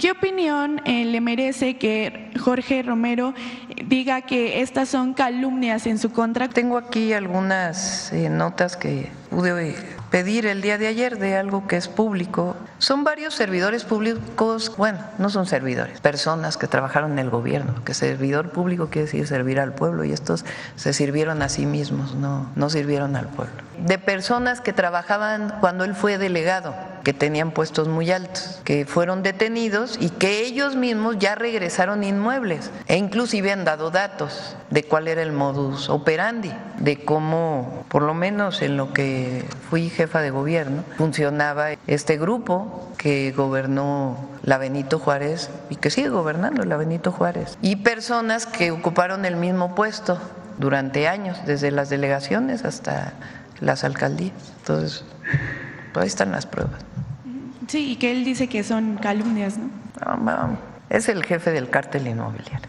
¿Qué opinión le merece que Jorge Romero diga que estas son calumnias en su contra? Tengo aquí algunas notas que pude pedir el día de ayer de algo que es público. Son varios servidores públicos, bueno, no son servidores, personas que trabajaron en el gobierno, que servidor público quiere decir servir al pueblo, y estos se sirvieron a sí mismos, no sirvieron al pueblo. De personas que trabajaban cuando él fue delegado, que tenían puestos muy altos, que fueron detenidos y que ellos mismos ya regresaron inmuebles e inclusive han dado datos de cuál era el modus operandi, de cómo, por lo menos en lo que fui jefa de gobierno, funcionaba este grupo que gobernó la Benito Juárez y que sigue gobernando la Benito Juárez, y personas que ocuparon el mismo puesto durante años, desde las delegaciones hasta las alcaldías. Entonces, ahí están las pruebas. Sí, y que él dice que son calumnias, ¿no? Es el jefe del cártel inmobiliario.